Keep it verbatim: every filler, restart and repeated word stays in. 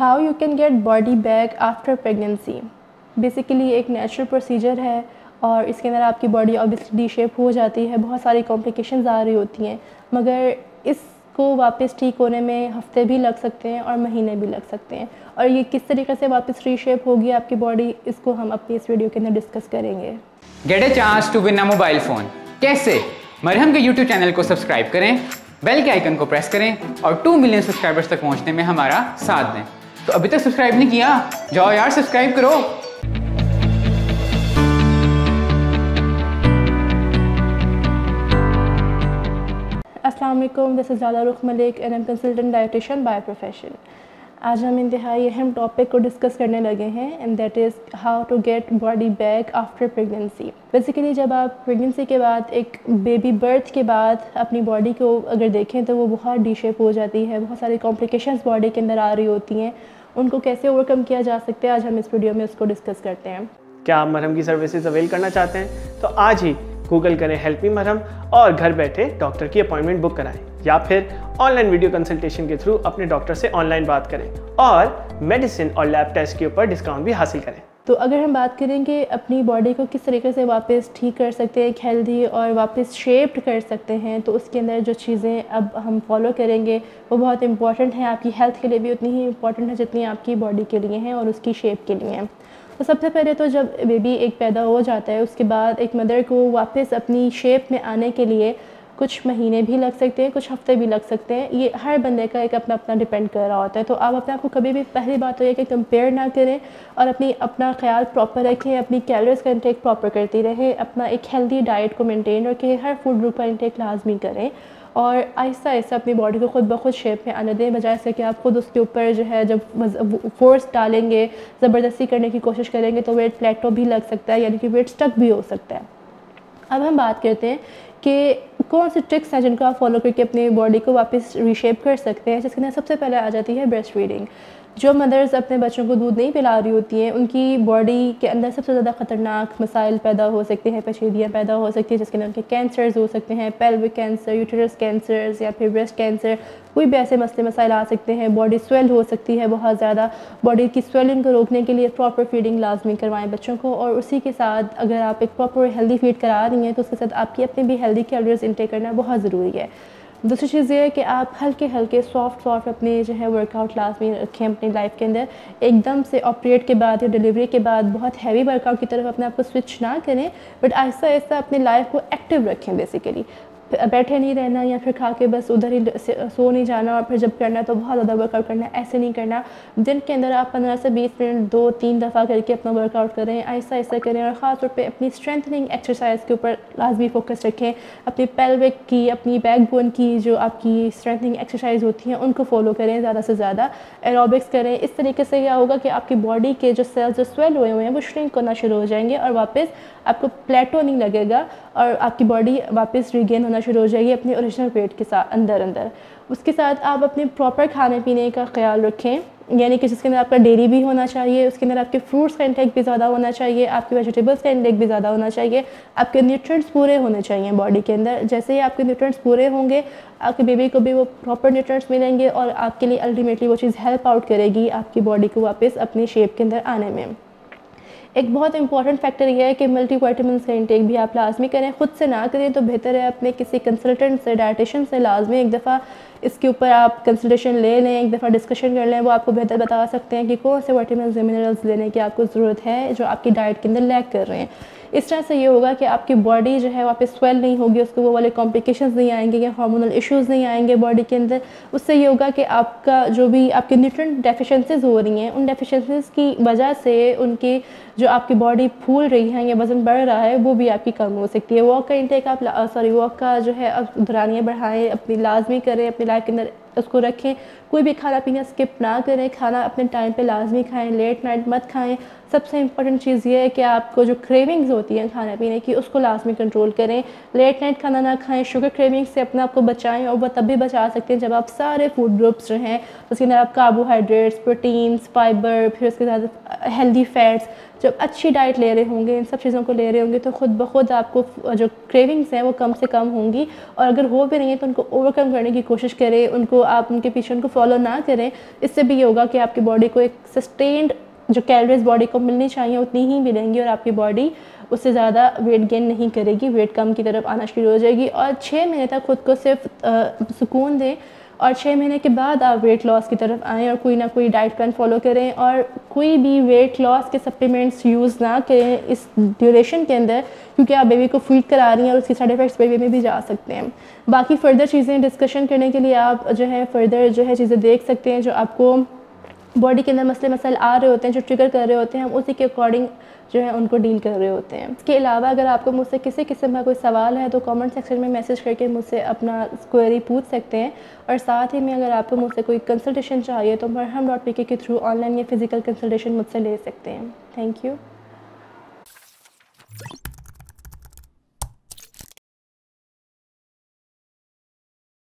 How you can get body back after pregnancy. Basically एक natural procedure है और इसके अंदर आपकी बॉडी ऑब्वियसली डी शेप हो जाती है, बहुत सारी कॉम्प्लिकेशंस आ रही होती हैं, मगर इसको वापस ठीक होने में हफ्ते भी लग सकते हैं और महीने भी लग सकते हैं। और ये किस तरीके से वापस री शेप होगी आपकी बॉडी, इसको हम अपनी इस वीडियो के अंदर डिस्कस करेंगे। Get a chance to win a mobile phone कैसे? मरहम के यूट्यूब चैनल को सब्सक्राइब करें, बेल के आइकन को प्रेस करें और टू मिलियन सब्सक्राइबर्स तक पहुंचने में हमारा साथ दें। तो अभी तक सब्सक्राइब नहीं किया, जाओ यार सब्सक्राइब करो। अस्सलाम वालेकुम, this is Sajala Rukh Malik and I am consultant dietitian by profession. आज हम इंतहाई अहम टॉपिक को डिस्कस करने लगे हैं and that is how to get body back after pregnancy. Basically जब आप प्रेगनेंसी के बाद, एक बेबी बर्थ के बाद अपनी बॉडी को अगर देखें तो वो बहुत डी शेप हो जाती है, बहुत सारी कॉम्प्लिकेशंस बॉडी के अंदर आ रही होती हैं। उनको कैसे ओवरकम किया जा सकता है, आज हम इस वीडियो में उसको डिस्कस करते हैं। क्या आप मरहम की सर्विसेज अवेल करना चाहते हैं? तो आज ही गूगल करें हेल्प मी मरहम और घर बैठे डॉक्टर की अपॉइंटमेंट बुक कराएं, या फिर ऑनलाइन वीडियो कंसल्टेशन के थ्रू अपने डॉक्टर से ऑनलाइन बात करें और मेडिसिन और लैब टेस्ट के ऊपर डिस्काउंट भी हासिल करें। तो अगर हम बात करेंगे अपनी बॉडी को किस तरीके से वापस ठीक कर सकते हैं, एक हेल्दी और वापस शेप्ड कर सकते हैं, तो उसके अंदर जो चीज़ें अब हम फॉलो करेंगे वो बहुत इंपॉर्टेंट हैं, आपकी हेल्थ के लिए भी उतनी ही इंपॉर्टेंट है जितनी आपकी बॉडी के लिए हैं और उसकी शेप के लिए हैं। तो सबसे पहले तो जब बेबी एक पैदा हो जाता है, उसके बाद एक मदर को वापस अपनी शेप में आने के लिए कुछ महीने भी लग सकते हैं, कुछ हफ्ते भी लग सकते हैं। ये हर बंदे का एक अपना अपना डिपेंड कर रहा होता है। तो आप अपने आप को कभी भी, पहली बात तो ये कि कंपेयर ना करें और अपनी अपना ख्याल प्रॉपर रखें, अपनी कैलोरीज का इंटेक प्रॉपर करती रहें, अपना एक हेल्दी डाइट को मेंटेन रखें, हर फूड ग्रुप का इंटेक लाजमी करें और आहिस्ता आहिस्ता अपनी बॉडी को ख़ुद ब खुद शेप में आने दें, बजाय इसके कि आप ख़ुद उसके ऊपर जो है जब फोर्स डालेंगे, ज़बरदस्ती करने की कोशिश करेंगे तो वेट प्लेटो भी लग सकता है, यानी कि वेट स्टक भी हो सकता है। अब हम बात करते हैं कि कौन से ट्रिक्स हैं जिनको आप फॉलो करके अपनी बॉडी को वापस रीशेप कर सकते हैं, जिसके अंदर सबसे पहले आ जाती है ब्रेस्ट फीडिंग। जो मदर्स अपने बच्चों को दूध नहीं पिला रही होती हैं, उनकी बॉडी के अंदर सबसे ज़्यादा ख़तरनाक मसाइल पैदा हो सकते हैं, पेचीदगियाँ पैदा हो सकती हैं, जिसके अंदर उनके कैंसर्स हो सकते हैं, पेल्विक कैंसर, यूटरस कैंसर्स या फिर ब्रेस्ट कैंसर, कोई भी ऐसे मसले मसाइल आ सकते हैं। बॉडी स्वेल हो सकती है बहुत ज़्यादा। बॉडी की स्वेलिंग को रोकने के लिए प्रॉपर फीडिंग लाजमी करवाएं बच्चों को, और उसी के साथ अगर आप एक प्रॉपर हेल्दी फीड करा रही हैं तो उसके साथ आपकी अपनी भी हेल्दी कैलोरीज इंटेक करना बहुत ज़रूरी है। दूसरी चीज़ ये है कि आप हल्के हल्के सॉफ्ट सॉफ्ट अपने जो है वर्कआउट लास्ट में रखें अपनी लाइफ के अंदर। एकदम से ऑपरेट के बाद या डिलीवरी के बाद बहुत हैवी वर्कआउट की तरफ अपने आप को स्विच ना करें, बट आहिस्ता आहिस्ता अपनी लाइफ को एक्टिव रखें। बेसिकली बैठे नहीं रहना या फिर खा के बस उधर ही सो नहीं जाना और फिर जब करना तो बहुत ज़्यादा वर्कआउट करना, ऐसे नहीं करना। दिन के अंदर आप पंद्रह से बीस मिनट दो तीन दफ़ा करके अपना वर्कआउट करें, आहिस्ता आहिस्ता करें और ख़ास तौर पे अपनी स्ट्रेंथनिंग एक्सरसाइज के ऊपर लाजमी फोकस रखें। अपनी पेल्विक की, अपनी बैकबोन की जो आपकी स्ट्रेंथनिंग एक्सरसाइज होती हैं उनको फॉलो करें, ज़्यादा से ज़्यादा एरोबिक्स करें। इस तरीके से क्या होगा कि आपकी बॉडी के जो सेल्स जो स्वेल हुए हुए हैं वो श्रिंक होना शुरू हो जाएंगे और वापस आपको प्लेटो नहीं लगेगा और आपकी बॉडी वापस रिगेन होना शुरू हो जाएगी अपने ओरिजिनल वेट के साथ अंदर अंदर। उसके साथ आप अपने प्रॉपर खाने पीने का ख्याल रखें, यानी कि जिसके अंदर आपका डेयरी भी होना चाहिए, उसके अंदर आपके फ्रूट्स का इंटेक भी ज़्यादा होना चाहिए, आपके वेजिटेबल्स का इंटेक भी ज़्यादा होना चाहिए, आपके न्यूट्रिएंट्स पूरे होने चाहिए बॉडी के अंदर। जैसे ही आपके न्यूट्रिएंट्स पूरे होंगे, आपके बेबी को भी वो प्रॉपर न्यूट्रिएंट्स मिलेंगे और आपके लिए अल्टीमेटली वो चीज़ हेल्प आउट करेगी आपकी बॉडी को वापस अपनी शेप के अंदर आने में। एक बहुत इंपॉर्टेंट फैक्टर यह है कि मल्टीविटामिन्स का इंटेक भी आप लाजमी करें। ख़ुद से ना करें तो बेहतर है अपने किसी कंसल्टेंट से, डाइटिशियन से लाजमी एक दफ़ा इसके ऊपर आप कंसल्टेशन ले लें, एक दफ़ा डिस्कशन कर लें। वो आपको बेहतर बता सकते हैं कि कौन से विटामिन्स मिनरल्स लेने की आपको ज़रूरत है जो आपकी डाइट के अंदर लैक कर रहे हैं। इस तरह से ये होगा कि आपकी बॉडी जो है वापस स्वेल नहीं होगी, उसको वो वाले कॉम्प्लिकेशंस नहीं आएंगे या हार्मोनल इश्यूज नहीं आएंगे बॉडी के अंदर। उससे ये होगा कि आपका जो भी आपके न्यूट्रिएंट डेफिशिएंसीज हो रही हैं, उन डेफिशिएंसीज की वजह से उनकी जो आपकी बॉडी फूल रही है या वज़न बढ़ रहा है वो भी आपकी कम हो सकती है। वॉक का इंटेक आप सॉरी वॉक का जो है आप दुरानियाँ बढ़ाएँ, अपनी लाजमी करें, अपनी लाइफ के अंदर उसको रखें। कोई भी खाना पीना स्किप ना करें, खाना अपने टाइम पे लाजमी खाएं, लेट नाइट मत खाएं। सबसे इम्पोर्टेंट चीज़ ये है कि आपको जो क्रेविंग्स होती हैं खाने पीने की, उसको लाजमी कंट्रोल करें। लेट नाइट खाना ना खाएं, शुगर क्रेविंग से अपने आप को बचाएं, और वह तब भी बचा सकते हैं जब आप सारे फूड ग्रुप्स जो हैं उसके अंदर आप कार्बोहाइड्रेट्स, प्रोटीन्स, फाइबर, फिर उसके साथ हेल्दी फैट्स, जब अच्छी डाइट ले रहे होंगे, इन सब चीज़ों को ले रहे होंगे तो ख़ुद ब खुद आपको जो क्रेविंग्स हैं वो कम से कम होंगी। और अगर हो भी रही हैं तो उनको ओवरकम करने की कोशिश करें, उनको तो आप उनके पेशेंट को फॉलो ना करें। इससे भी ये होगा कि आपकी बॉडी को एक सस्टेन्ड जो कैलोरीज बॉडी को मिलनी चाहिए उतनी ही मिलेंगी और आपकी बॉडी उससे ज़्यादा वेट गेन नहीं करेगी, वेट कम की तरफ आना शुरू हो जाएगी। और छः महीने तक ख़ुद को सिर्फ आ, सुकून दें और छः महीने के बाद आप वेट लॉस की तरफ आएँ और कोई ना कोई डाइट प्लान फॉलो करें और कोई भी वेट लॉस के सप्लीमेंट्स यूज़ ना करें इस ड्यूरेशन के अंदर, क्योंकि आप बेबी को फीड करा रही हैं और उसके साइड इफेक्ट्स बेबी में भी जा सकते हैं। बाकी फ़र्दर चीज़ें डिस्कशन करने के लिए आप जो है फ़र्दर जो है चीज़ें देख सकते हैं जो आपको बॉडी के अंदर मसले मसाइल आ रहे होते हैं, जो ट्रिगर कर रहे होते हैं, हम उसी के अकॉर्डिंग जो है उनको डील कर रहे होते हैं। इसके अलावा अगर आपको मुझसे किसी किस्म का कोई सवाल है तो कमेंट सेक्शन में मैसेज करके मुझसे अपना क्वेरी पूछ सकते हैं। और साथ ही में अगर आपको मुझसे कोई कंसल्टेशन चाहिए तो मरहम डॉट पी के के थ्रू ऑनलाइन या फिज़िकल कंसल्टेशन मुझसे ले सकते हैं। Thank you.